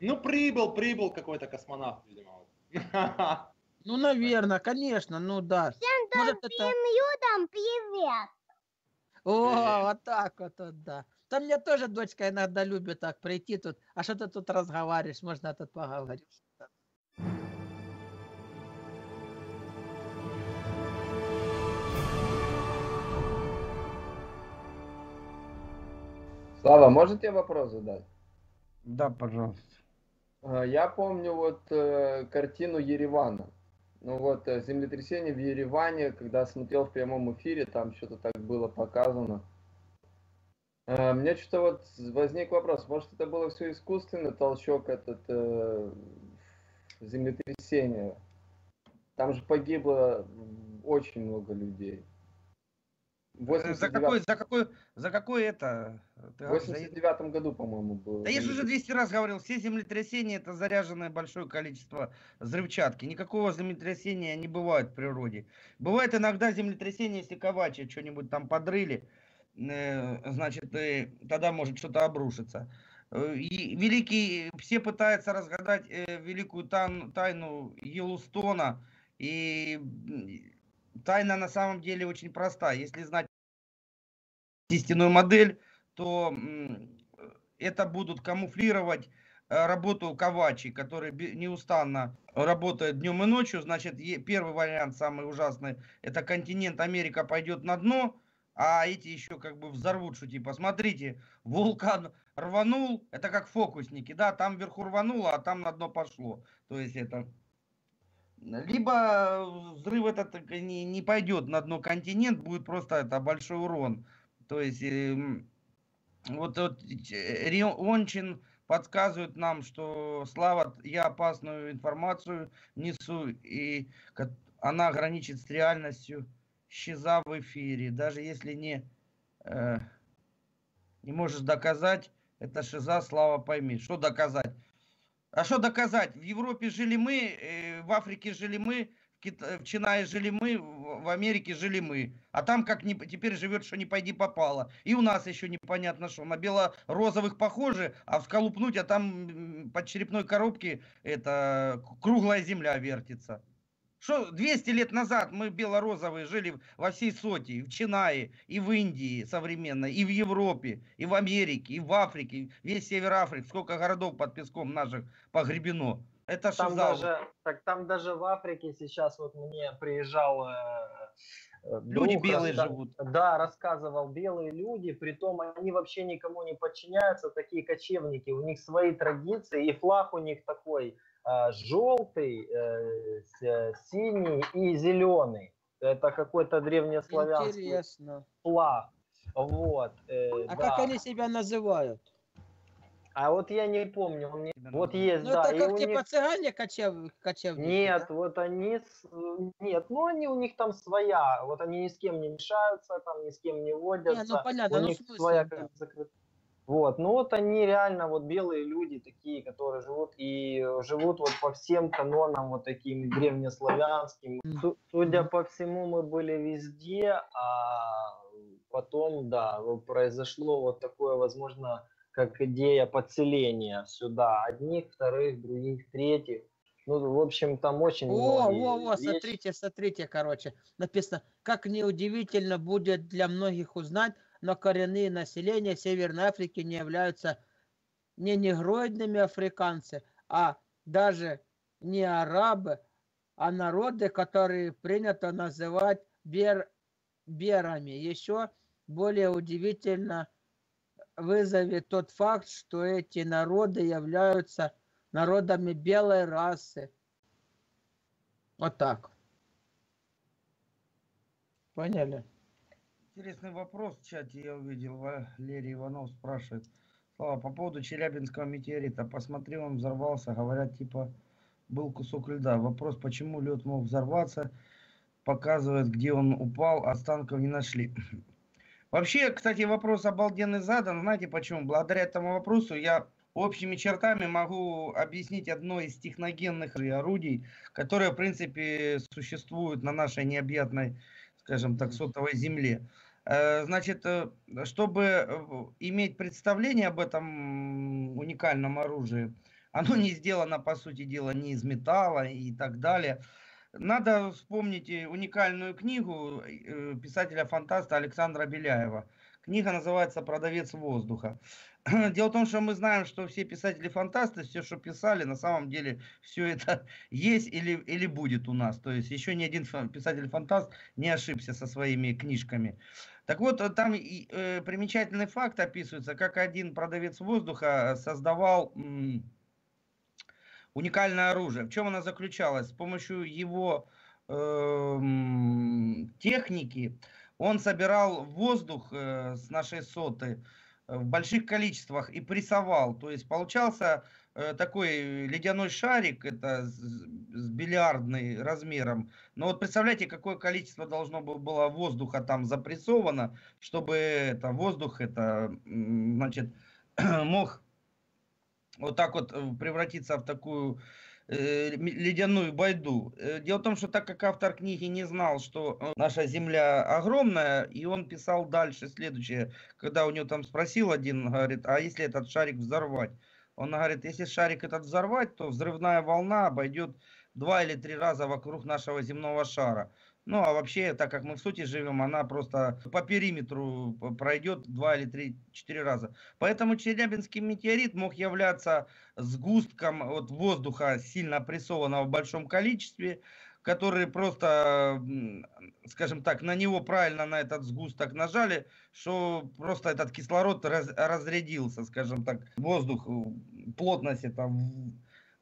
Ну, прибыл какой-то космонавт, видимо. Ну, наверное, конечно, ну да. Всем там привет. О, вот так вот, да. Там меня тоже дочка иногда любит так прийти тут. А что ты тут разговариваешь? Можно тут поговорить. Слава, можете вопрос задать? Да, пожалуйста. Я помню вот картину Еревана. Ну вот землетрясение в Ереване, когда смотрел в прямом эфире, там что-то так было показано. Мне что-то вот возник вопрос, может это было все искусственно, толчок этот землетрясение? Там же погибло очень много людей. 89... За какой это? В 89-м году, по-моему, было. Да я же уже 200 раз говорил, все землетрясения это заряженное большое количество взрывчатки. Никакого землетрясения не бывает в природе. Бывает иногда землетрясение, если Ковачи что-нибудь там подрыли, значит, тогда может что-то обрушиться. И великий, все пытаются разгадать великую тайну Йеллоустона, и тайна на самом деле очень проста. Если знать истинную модель, то это будут камуфлировать работу Ковачи, который неустанно работает днем и ночью. Значит, первый вариант, самый ужасный, это континент Америка пойдет на дно, а эти еще как бы взорвут, что типа, смотрите, вулкан рванул, это как фокусники, да, там вверху рвануло, а там на дно пошло. То есть это... Либо взрыв этот не пойдет на дно континент, будет просто это большой урон. То есть вот Риончин подсказывает нам, что Слава, я опасную информацию несу, и она граничит с реальностью, исчезая в эфире. Даже если не можешь доказать, это шиза, Слава, пойми. Что доказать? А что доказать? В Европе жили мы, в Африке жили мы, в Чинае жили мы, в Америке жили мы. А там как не, теперь живет, что не пойди попало. И у нас еще непонятно что. На бело-розовых похоже, а всколупнуть, а там под черепной коробки это круглая земля вертится. Что 200 лет назад мы бело-розовые жили во всей соте, и в Чинае, и в Индии современной, и в Европе, и в Америке, и в Африке, весь север Африки, сколько городов под песком наших погребено. Это там даже, так там даже в Африке сейчас вот мне приезжал люди дух, белые живут. Да, рассказывал, белые люди, притом они вообще никому не подчиняются, такие кочевники, у них свои традиции, и флаг у них такой. Желтый, синий и зеленый. Это какой-то древнеславянский флаг. Вот, а да. Как они себя называют? А вот я не помню. Мне... Вот есть, ну, да. Это как типа них... цыгане кочевники? Нет, да? Вот они... Нет, ну они у них там своя. Вот они ни с кем не мешаются, там ни с кем не водятся. Нет, ну понятно, у них смысл, своя да. Закрытая. Вот, ну вот они реально вот белые люди такие, которые живут вот по всем канонам вот таким древнеславянским. Судя по всему, мы были везде, а потом, да, произошло вот такое, возможно, как идея подселения сюда одних, вторых, других, третьих. Ну, в общем, там очень много. Смотрите, короче, написано, как неудивительно будет для многих узнать, но коренные населения Северной Африки не являются не негроидными африканцы, а даже не арабы, а народы, которые принято называть берами. Еще более удивительно вызовет тот факт, что эти народы являются народами белой расы. Вот так. Поняли? Интересный вопрос в чате я увидел. Валерий Иванов спрашивает. Слава, по поводу Челябинского метеорита. Посмотрел, он взорвался. Говорят, типа, был кусок льда. Вопрос, почему лед мог взорваться. Показывает, где он упал. Останков не нашли. Вообще, кстати, вопрос обалденный задан. Знаете почему? Благодаря этому вопросу я общими чертами могу объяснить одно из техногенных орудий, которое, в принципе, существует на нашей необъятной, скажем так, сотовой земле. Значит, чтобы иметь представление об этом уникальном оружии, Оно не сделано, по сути дела, не из металла и так далее. Надо вспомнить уникальную книгу писателя-фантаста Александра Беляева. Книга называется «Продавец воздуха». Дело в том, что мы знаем, что все писатели-фантасты, все, что писали, на самом деле все это есть или будет у нас. То есть еще ни один писатель-фантаст не ошибся со своими книжками. Так вот, там примечательный факт описывается, как один продавец воздуха создавал уникальное оружие. В чем оно заключалось? С помощью его техники он собирал воздух с нашей соты в больших количествах и прессовал. То есть получался такой ледяной шарик, это с бильярдным размером. Но вот представляете, какое количество должно было воздуха там запрессовано, чтобы это воздух значит, мог вот так вот превратиться в такую ледяную байду. Дело в том, что так как автор книги не знал, что наша Земля огромная, и он писал дальше следующее, когда у него там спросил один, говорит, а если этот шарик взорвать? Он говорит, если шарик этот взорвать, то взрывная волна обойдет 2 или 3 раза вокруг нашего земного шара. Ну а вообще, так как мы в сути живем, она просто по периметру пройдет 2 или 3-4 раза. Поэтому Челябинский метеорит мог являться сгустком от воздуха, сильно опрессованного в большом количестве, который просто, скажем так, на него правильно, на этот сгусток нажали, что просто этот кислород разрядился, скажем так, воздух, плотность это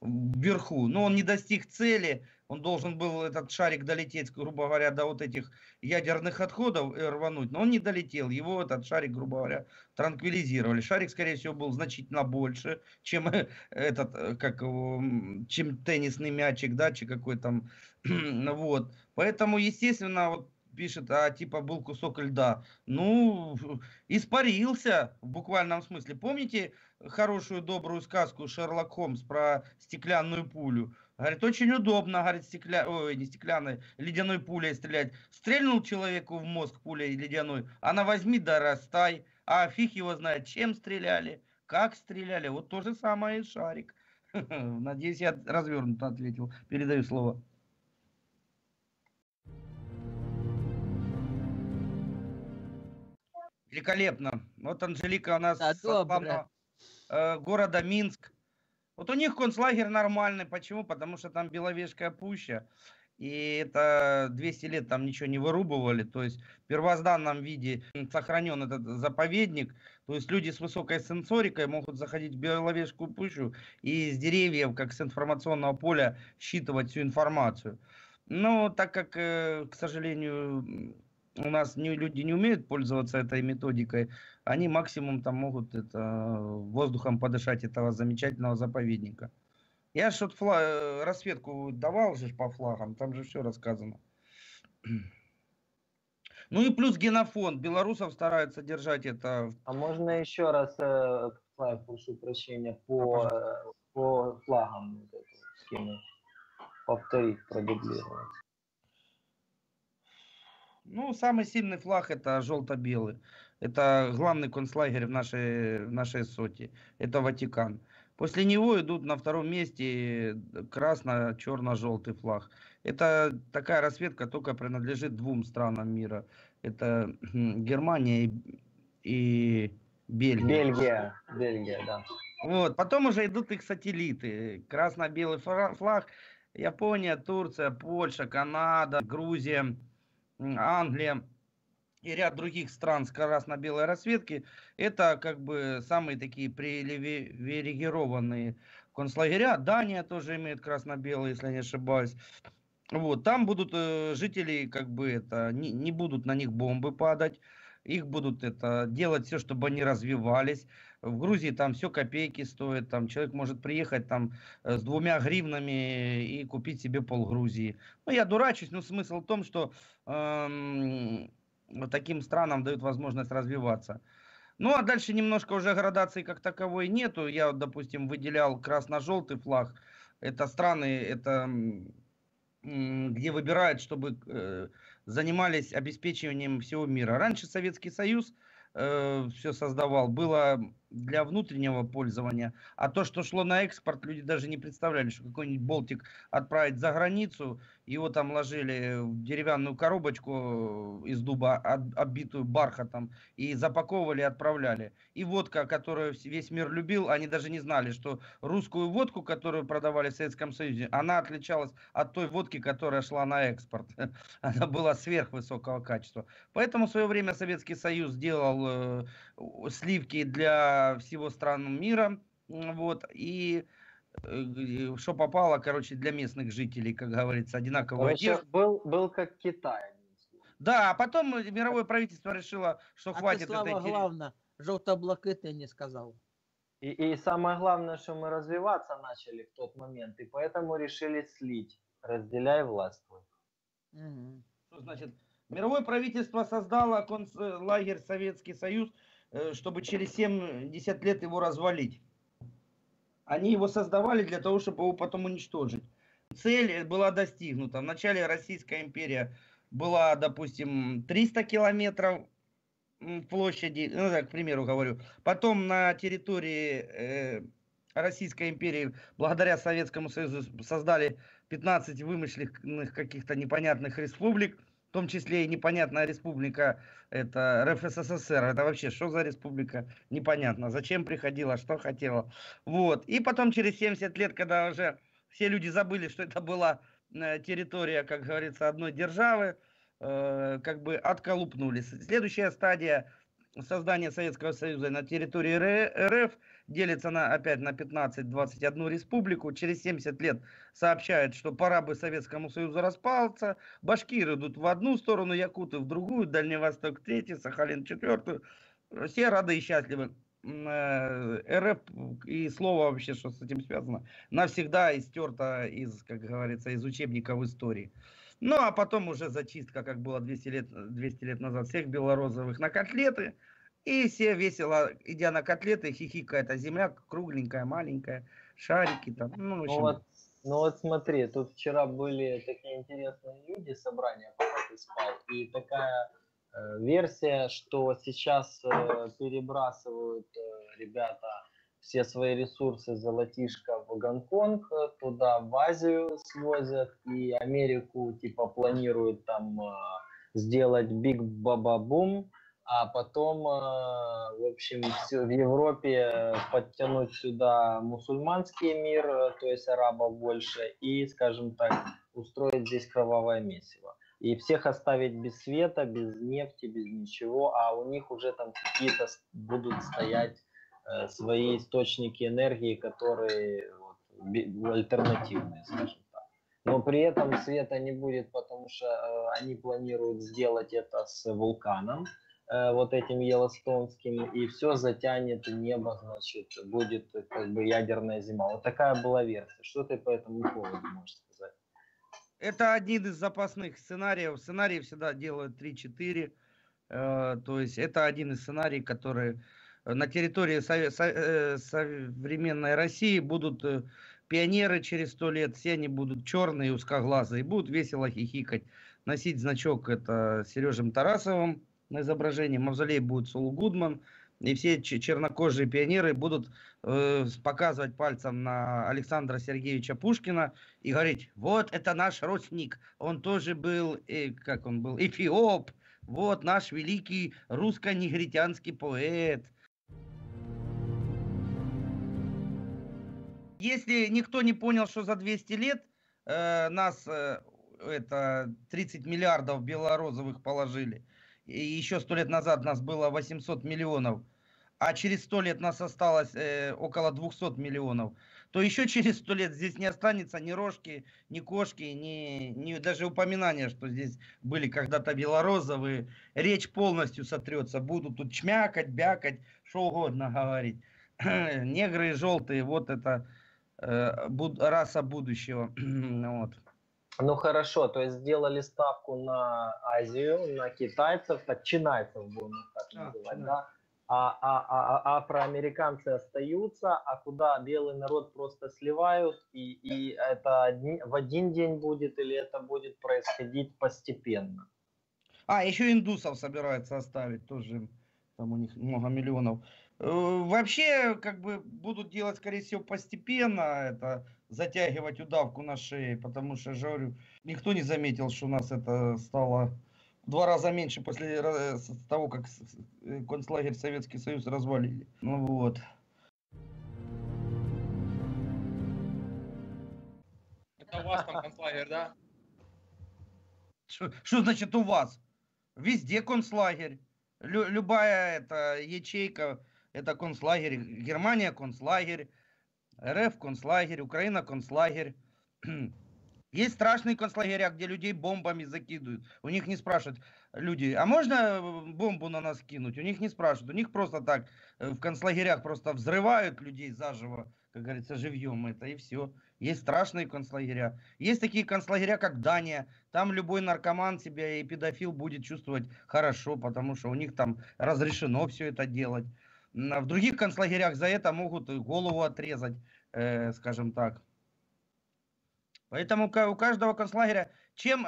вверху, но он не достиг цели, он должен был этот шарик долететь, грубо говоря, до вот этих ядерных отходов и рвануть, но он не долетел, его этот шарик, грубо говоря, транквилизировали. Шарик, скорее всего, был значительно больше, чем этот, как его, чем теннисный мячик, да, чи какой там, вот, поэтому, естественно, вот, пишет, а типа был кусок льда. Ну, испарился в буквальном смысле. Помните хорошую добрую сказку «Шерлок Холмс» про стеклянную пулю? Говорит, очень удобно, говорит, ледяной пулей стрелять. Стрельнул человеку в мозг пулей ледяной, она возьми да растай, а фиг его знает, чем стреляли, как стреляли. Вот то же самое и шарик. Надеюсь, я развернуто ответил. Передаю слово. Великолепно. Вот Анжелика у нас да, славного города Минск. Вот у них концлагерь нормальный. Почему? Потому что там Беловежская пуща. И это 200 лет там ничего не вырубывали. То есть в первозданном виде сохранен этот заповедник. То есть люди с высокой сенсорикой могут заходить в Беловежскую пущу и из деревьев, как с информационного поля, считывать всю информацию. Но так как, к сожалению, у нас люди не умеют пользоваться этой методикой, они максимум там могут воздухом подышать этого замечательного заповедника. Я что-то рассветку давал же по флагам, там же все рассказано. Ну и плюс генофонд, белорусов стараются держать это. А можно еще раз, прошу прощения, по флагам вот эту схему повторить, продублировать? Ну, самый сильный флаг это желто-белый. Это главный концлагерь в нашей соте. Это Ватикан. После него идут на втором месте красно-черно-желтый флаг. Это такая расцветка только принадлежит 2 странам мира. Это Германия и Бельгия. Бельгия, да. Вот. Потом уже идут их сателлиты. Красно-белый флаг. Япония, Турция, Польша, Канада, Грузия, Англия и ряд других стран с красно-белой расцветки, это как бы самые такие привилегированные концлагеря. Дания тоже имеет красно-белый, если я не ошибаюсь. Вот, там будут жители, как бы это, не будут на них бомбы падать, их будут делать все, чтобы они развивались. В Грузии там все копейки стоит, там человек может приехать там с 2 гривнами и купить себе полгрузии. Ну, я дурачусь, но смысл в том, что таким странам дают возможность развиваться. Ну, а дальше немножко уже градации как таковой нету. Я, допустим, выделял красно-желтый флаг. Это страны, где выбирают, чтобы занимались обеспечением всего мира. Раньше Советский Союз все создавал. Было для внутреннего пользования. А то, что шло на экспорт, люди даже не представляли, что какой-нибудь болтик отправить за границу, его там ложили в деревянную коробочку из дуба, оббитую бархатом, и запаковывали, отправляли. И водка, которую весь мир любил, они даже не знали, что русскую водку, которую продавали в Советском Союзе, она отличалась от той водки, которая шла на экспорт. Она была сверхвысокого качества. Поэтому в свое время Советский Союз делал сливки для всего стран мира, вот, и что попало, короче, для местных жителей, как говорится, одинаково. Был как Китай. Да, а потом мировое правительство решило, что хватит. Самое главное, желто-блакитный не сказал. И самое главное, что мы развиваться начали в тот момент, и поэтому решили слить. Разделяй властвуй. Угу. Что значит? Мировое правительство создало концлагерь Советский Союз, чтобы через 70 лет его развалить. Они его создавали для того, чтобы его потом уничтожить. Цель была достигнута. Вначале Российская империя была, допустим, 300 километров площади, ну, так, к примеру говорю. Потом на территории Российской империи благодаря Советскому Союзу создали 15 вымышленных каких-то непонятных республик. В том числе и непонятная республика, это РФССР, это вообще что за республика, непонятно, зачем приходила, что хотела. Вот. И потом через 70 лет, когда уже все люди забыли, что это была территория, как говорится, одной державы, как бы отколупнулись. Следующая стадия создания Советского Союза на территории РФ делится опять на 15-21 республику. Через 70 лет сообщают, что пора бы Советскому Союзу распался. Башкиры идут в одну сторону, якуты в другую, Дальний Восток в третью, Сахалин в четвертую. Все рады и счастливы. РФ и слово вообще, что с этим связано, навсегда истерто из, как говорится, из учебников истории. Ну а потом уже зачистка, как было 200 лет назад, всех белорозовых на котлеты. И все весело, идя на котлеты, хихикает, а земля кругленькая, маленькая, шарики там. Ну, в общем. Ну вот смотри, тут вчера были такие интересные люди, собрания, пока ты спал, и такая версия, что сейчас перебрасывают ребята все свои ресурсы золотишко в Гонконг, туда в Азию свозят, и Америку типа планируют там сделать биг-баба-бум, а потом, в общем, в Европе подтянуть сюда мусульманский мир, то есть арабов больше, и, скажем так, устроить здесь кровавое месиво. И всех оставить без света, без нефти, без ничего, а у них уже там какие-то будут стоять свои источники энергии, которые вот, альтернативные, скажем так. Но при этом света не будет, потому что они планируют сделать это с вулканом, вот этим йеллоустонским, и все затянет небо, значит, будет как бы ядерная зима. Вот такая была версия. Что ты по этому поводу можешь сказать? Это один из запасных сценариев. Сценарии всегда делают 3-4. То есть это один из сценариев, которые на территории современной России будут пионеры через 100 лет. Все они будут черные, узкоглазые, будут весело хихикать. Носить значок это Сережем Тарасовым на изображении. Мавзолей будет Сол Гудман. И все чернокожие пионеры будут показывать пальцем на Александра Сергеевича Пушкина и говорить: вот это наш родственник, он тоже был, как он был, эфиоп, вот наш великий русско-негритянский поэт. Если никто не понял, что за 200 лет нас, это 30 миллиардов белорозовых положили, и еще 100 лет назад нас было 800 миллионов, а через 100 лет нас осталось около 200 миллионов, то еще через 100 лет здесь не останется ни рожки, ни кошки, ни даже упоминания, что здесь были когда-то белорозовые. Речь полностью сотрется, будут тут чмякать, бякать, что угодно говорить. Негры и желтые, вот это раса будущего. Вот. Ну хорошо, то есть сделали ставку на Азию, на китайцев, так чинайцев будем их так называть, да? А афроамериканцы остаются, а куда белый народ просто сливают, и это в один день будет или это будет происходить постепенно? А, еще индусов собираются оставить тоже, там у них много миллионов. Вообще, как бы, будут делать, скорее всего, постепенно, это затягивать удавку на шее, потому что, я говорю, никто не заметил, что у нас это стало в 2 раза меньше после того, как концлагерь Советский Союз развалили. Ну вот. Это у вас там концлагерь, да? Что значит у вас? Везде концлагерь. Любая это ячейка. Это концлагерь. Германия концлагерь, РФ концлагерь, Украина концлагерь. Есть страшные концлагеря, где людей бомбами закидывают. У них не спрашивают люди, а можно бомбу на нас кинуть? У них не спрашивают. У них просто так в концлагерях просто взрывают людей заживо, как говорится, живьем это и все. Есть страшные концлагеря. Есть такие концлагеря, как Дания. Там любой наркоман себя и педофил будет чувствовать хорошо, потому что у них там разрешено все это делать. В других концлагерях за это могут голову отрезать, скажем так. Поэтому у каждого концлагеря, чем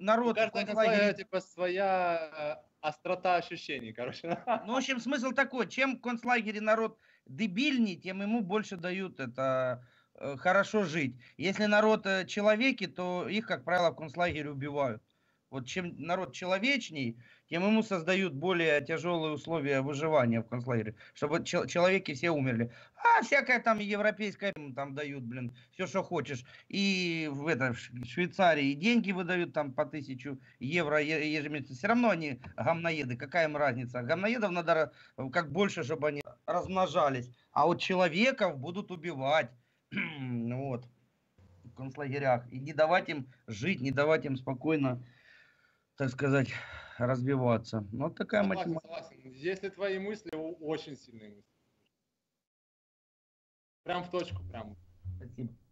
народ... У каждого концлагеря типа своя острота ощущений, короче. Ну, в общем, смысл такой, чем в концлагере народ дебильней, тем ему больше дают это хорошо жить. Если народ человеки, то их, как правило, в концлагере убивают. Вот чем народ человечней, тем ему создают более тяжелые условия выживания в концлагере, чтобы человеки все умерли. А всякое там европейское там дают, блин, все, что хочешь. И в это, в Швейцарии деньги выдают там по 1000 евро ежемесячно. Все равно они гамноеды, какая им разница? Гамноедов надо как больше, чтобы они размножались. А вот человеков будут убивать. Вот. В концлагерях. И не давать им жить, не давать им спокойно, так сказать, развиваться. Вот такая математика. Согласен. Если твои мысли очень сильные мысли. Прям в точку, прям. Спасибо.